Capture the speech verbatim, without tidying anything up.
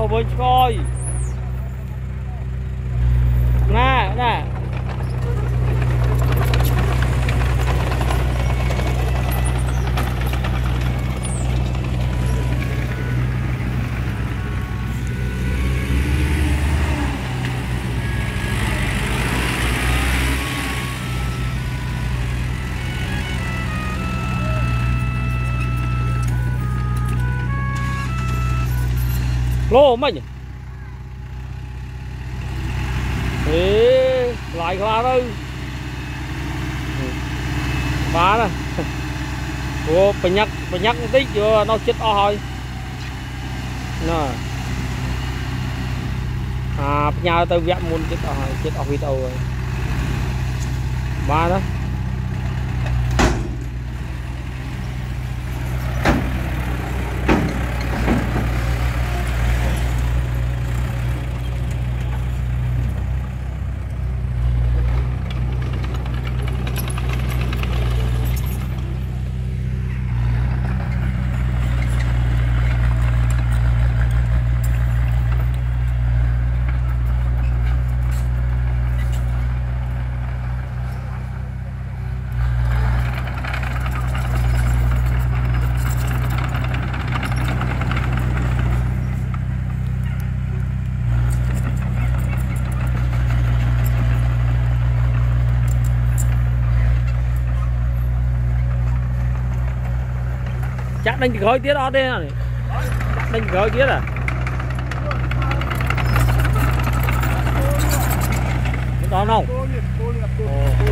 vào với coi. Nè, nè. Lô mình thế lại qua đây phá nè, ô phải nhắc phải nhắc một tí chưa nó chết o thôi nè, à nhà tôi vẽ muốn chết o thôi chết o vịt đầu rồi ba đó. Chắc đánh gói tiết đó đi này. Chắc đánh gói tiết à. Đó không?